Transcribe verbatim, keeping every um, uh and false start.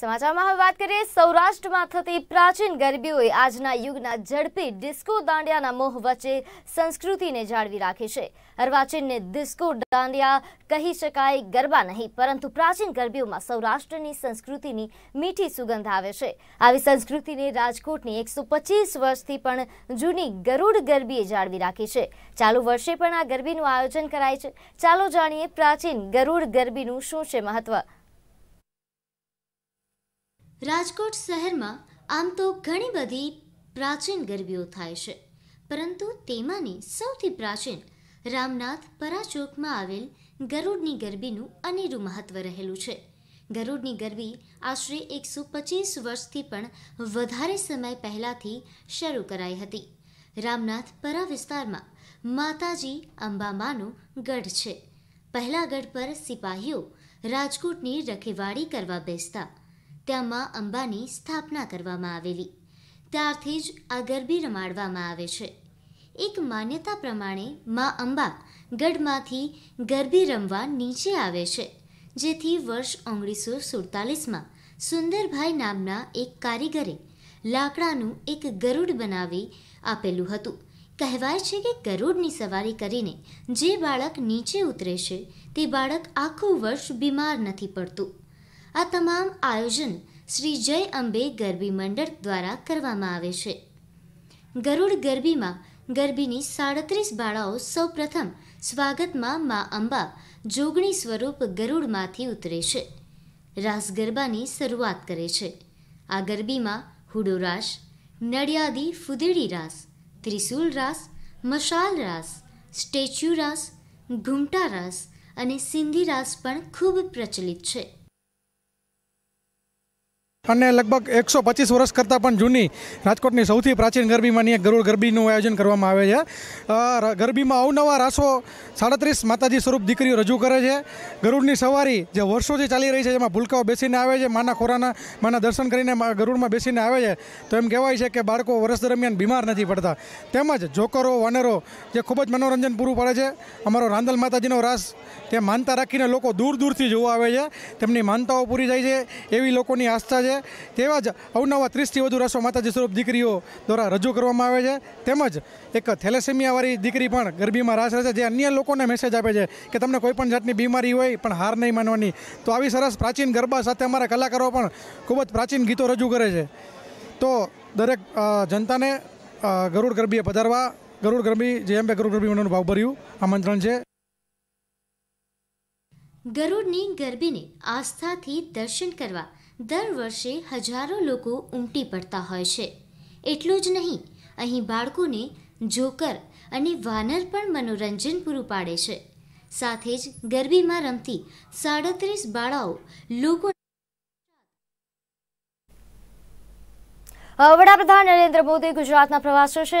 સમાચારમાં હવે વાત કરીએ સૌરાષ્ટ્રમાં થતી પ્રાચીન ગરબીઓએ આજના યુગના ઝડપી ડિસ્કો દાંડિયાના મોહ વચ્ચે સંસ્કૃતિને જાળવી રાખી છે। અર્વાચીનને ડિસ્કો દાંડિયા કહી શકાય, ગરબા નહીં પરંતુ પ્રાચીન ગરબીઓમાં સૌરાષ્ટ્રની સંસ્કૃતિની મીઠી સુગંધ આવે છે। આવી સંસ્કૃતિને રાજકોટની એકસો પચીસ વર્ષથી પણ જૂની ગરુડ ગરબીએ જાળવી રાખી છે। ચાલુ વર્ષે પણ આ ગરબીનું આયોજન કરાય છે। ચાલો જાણીએ પ્રાચીન ગરુડ ગરબીનું શું છે મહત્વ। राजकोट शहर में आम तो घणी बधी प्राचीन गरबीओ थाय छे, परंतु तेमानी सौथी प्राचीन रामनाथ पराचोक में आवेल गरुड़नी गरबीनु अनेरू महत्व रहेलू छे। गरुड़नी गरबी आश्रे एक सौ पचीस वर्ष थी पण वधारे समय पहला थी शुरू कराई हती। रामनाथ परा विस्तार में माताजी अंबामानो गढ़ छे। पहला गढ़ पर सिपाहीओ राजकोटनी रखेवाड़ी करवा बेसता। त्यामा अंबानी स्थापना करवामां आवेली। त्यारथी ज आ गरबी रमाडवामां आवे छे। एक मान्यता प्रमाणे मां अंबा गढ़मांथी गरबी रमवा नीचे आवे छे, जेथी वर्ष ओगनीसो सुड़तालीस में सुंदरभाई नामना एक कारीगरे लाकड़ानुं एक गरुड़ बनावी आपेलुं हतुं। कहेवाय छे के गरुड़नी सवारी करीने जे बाळक नीचे उतरे छे ते बाळक आखुं वर्ष बीमार नथी पडतुं। आ तमाम आयोजन श्री जय अंबे गरबी मंडळ द्वारा करवामां आवे छे। गरुड़ गरबी में गरबी नी साड़ीस बाळाओ सौ प्रथम स्वागत में मां अंबा जोगणी स्वरूप गरुड़ मांथी उतरे छे, रास गरबा नी शुरुआत करे छे। आ गरबी में हुडो रास, नड़ियादी फुदेड़ी रास, त्रिशूल रास, मशाल रास, स्टेच्यू रास, घूमटा रास अने सिंधी रास पण खूब प्रचलित छे। अने लगभग एक सौ पच्चीस वर्ष करता पण जूनी राजकोटनी सौथी प्राचीन गरबी मां एक गरुड़ गरबीनुं आयोजन करवामां आवे छे। गरबी में अवनवा रासो साड़ीस माताजी स्वरूप दीकरीओ रजू करे छे। गरुड़नी सवारी जे वर्षोथी चाली रही है, जेमां भूलकाओ बेसीने आवे छे, माना खोराना माना दर्शन करीने गरुड़ में बेसीने आवे छे। तो एम कहेवाय छे के बाळको वर्ष दरमियान बीमार नथी पड़ता। तेमज जोकरो वानरो जे खूब ज मनोरंजन पूरुं पाडे छे। अमारो रांदल माताजीनो रास ते मानता राखीने लोको दूर दूरथी जोवा आवे छे। तेमनी मानताओ पूरी थाय छे एवी लोकोनी आस्था छे। अवनवा तीस थी वधु रासो माताजी स्वरूप दीकरीओ द्वारा रजू करवामां आवे छे। तेमज एक थेलेसेमिया वाली दीकरी पण गरबीमां रास रहे छे, जे अन्य लोकोने मैसेज आपे छे के तमने कोई पण जातनी बीमारी होय पण हार नहीं मानवानी। तो आवी सरस प्राचीन गरबा साथे अमारा कलाकारो पण खूब ज प्राचीन गीतो रजू करे छे। तो दरेक जनताने गरुड़ गरबीए पधारवा। गरुड़ गरबी जे एम गरुड़ गरबी मनोनु भावभर्युं आमंत्रण छे। गरुड़नी गरबीने आस्थाथी दर्शन करवा दर वर्षे हजारों लोको उमटी पड़ता होय छे। एटलुं ज नहीं, अहीं बाळकोने जोकर अने वानर पण मनोरंजन पूरुं पाडे छे। साथे ज गरबी में रमती साड़ीस बाळाओ लोको। वडाप्रधान नरेन्द्र मोदी गुजरात ना प्रवासे छे।